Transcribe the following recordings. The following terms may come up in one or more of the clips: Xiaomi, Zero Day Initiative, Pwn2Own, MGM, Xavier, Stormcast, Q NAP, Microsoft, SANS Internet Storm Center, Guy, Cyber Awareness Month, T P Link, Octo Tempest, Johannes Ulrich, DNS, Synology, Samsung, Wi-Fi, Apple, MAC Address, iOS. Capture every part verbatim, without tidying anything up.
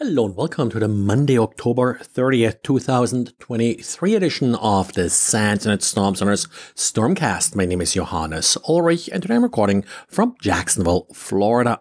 Hello and welcome to the Monday, October thirtieth, two thousand twenty-three edition of the SANS Internet Storm Center's Stormcast. My name is Johannes Ulrich and today I'm recording from Jacksonville, Florida.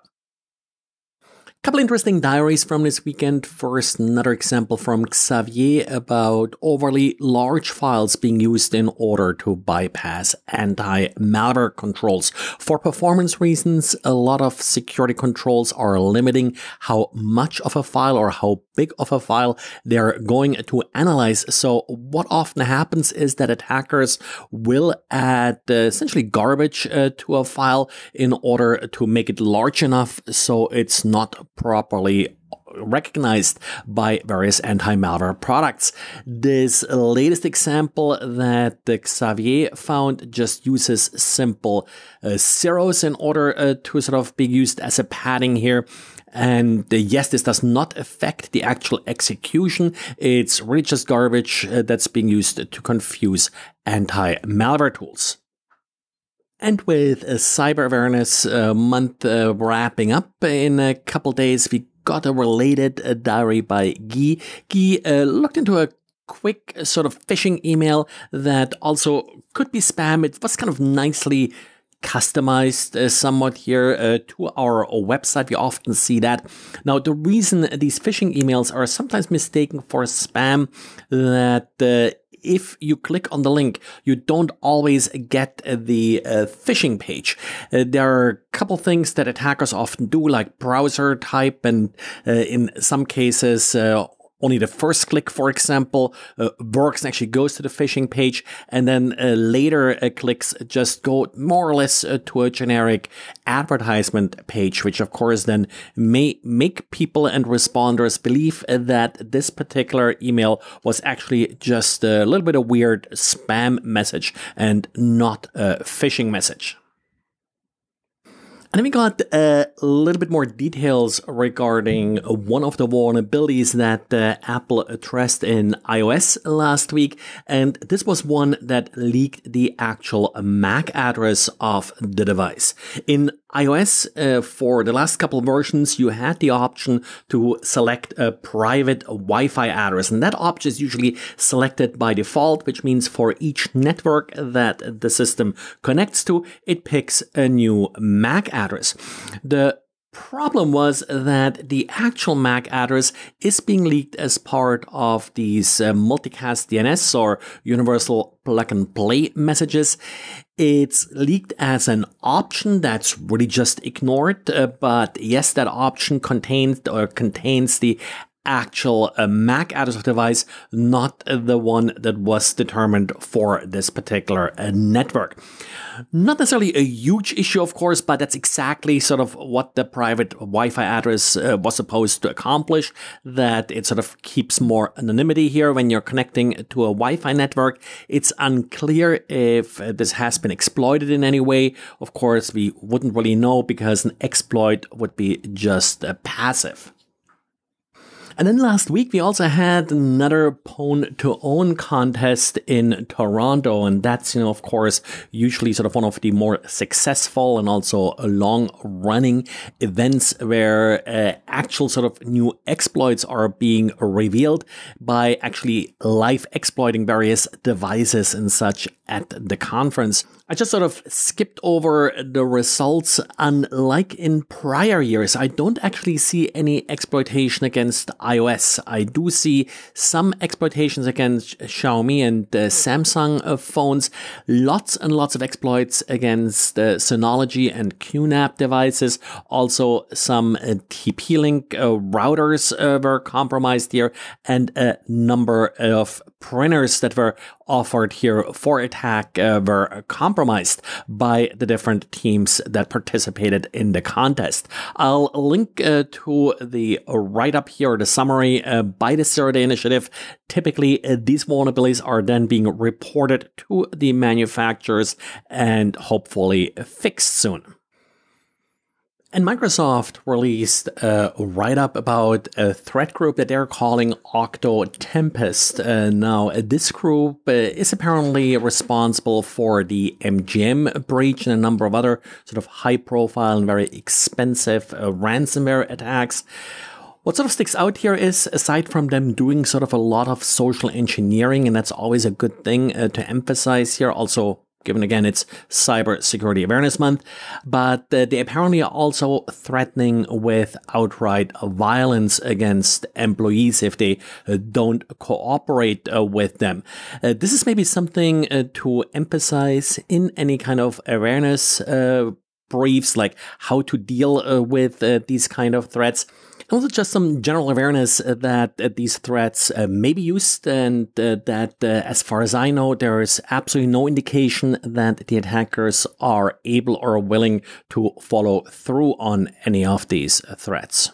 Couple interesting diaries from this weekend. First, another example from Xavier about overly large files being used in order to bypass anti-malware controls. For performance reasons, a lot of security controls are limiting how much of a file or how big of a file they're going to analyze. So what often happens is that attackers will add uh, essentially garbage uh, to a file in order to make it large enough so it's not properly recognized by various anti-malware products. This latest example that Xavier found just uses simple uh, zeros in order uh, to sort of be used as a padding here. And uh, yes, this does not affect the actual execution. It's really just garbage uh, that's being used to confuse anti-malware tools. And with uh, Cyber Awareness uh, Month uh, wrapping up in a couple days, we got a related uh, diary by Guy. Guy uh, looked into a quick uh, sort of phishing email that also could be spam. It was kind of nicely customized uh, somewhat here uh, to our website. We often see that. Now, the reason these phishing emails are sometimes mistaken for spam that uh, if you click on the link, you don't always get the uh, phishing page. Uh, there are a couple things that attackers often do, like browser type and uh, in some cases, uh, only the first click, for example, uh, works and actually goes to the phishing page, and then uh, later uh, clicks just go more or less uh, to a generic advertisement page, which of course then may make people and responders believe that this particular email was actually just a little bit of weird spam message and not a phishing message. And then we got a little bit more details regarding one of the vulnerabilities that uh, Apple addressed in iOS last week. And this was one that leaked the actual MAC address of the device. In iOS, uh, for the last couple of versions, you had the option to select a private Wi-Fi address. And that option is usually selected by default, which means for each network that the system connects to, it picks a new MAC address. Address. The problem was that the actual MAC address is being leaked as part of these uh, multicast D N S or universal plug and play messages. It's leaked as an option that's really just ignored, uh, but yes, that option contains or contains the actual uh, MAC address of the device, not uh, the one that was determined for this particular uh, network. Not necessarily a huge issue, of course, but that's exactly sort of what the private Wi-Fi address uh, was supposed to accomplish, that it sort of keeps more anonymity here when you're connecting to a Wi-Fi network. It's unclear if uh, this has been exploited in any way. Of course, we wouldn't really know because an exploit would be just uh, passive. And then last week, we also had another Pwn to Own contest in Toronto. And that's, you know, of course, usually sort of one of the more successful and also long running events where uh, actual sort of new exploits are being revealed by actually live exploiting various devices and such at the conference. I just sort of skipped over the results. Unlike in prior years, I don't actually see any exploitation against iOS. I do see some exploitations against Xiaomi and uh, Samsung uh, phones, lots and lots of exploits against uh, Synology and Q NAP devices. Also, some uh, T P Link uh, routers uh, were compromised here, and a number of printers that were offered here for attack uh, were compromised by the different teams that participated in the contest. I'll link uh, to the write-up here, or the summary uh, by the Zero Day Initiative. Typically, uh, these vulnerabilities are then being reported to the manufacturers and hopefully fixed soon. And Microsoft released a write-up about a threat group that they're calling Octo Tempest. Uh, now, this group uh, is apparently responsible for the M G M breach and a number of other sort of high-profile and very expensive uh, ransomware attacks. What sort of sticks out here is, aside from them doing sort of a lot of social engineering, and that's always a good thing uh, to emphasize here, also given again it's Cyber Security Awareness Month, but uh, they apparently are also threatening with outright violence against employees if they uh, don't cooperate uh, with them. Uh, this is maybe something uh, to emphasize in any kind of awareness uh, briefs, like how to deal uh, with uh, these kind of threats. Also just some general awareness that uh, these threats uh, may be used, and uh, that uh, as far as I know, there is absolutely no indication that the attackers are able or willing to follow through on any of these threats.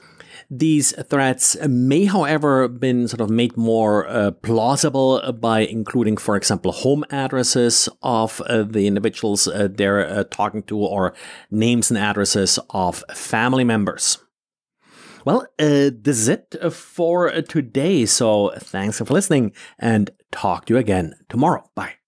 These threats may, however, been sort of made more uh, plausible by including, for example, home addresses of uh, the individuals uh, they're uh, talking to, or names and addresses of family members. Well, uh, this is it for today. So thanks for listening, and talk to you again tomorrow. Bye.